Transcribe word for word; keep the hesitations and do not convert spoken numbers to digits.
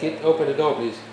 Kid, open the door, please.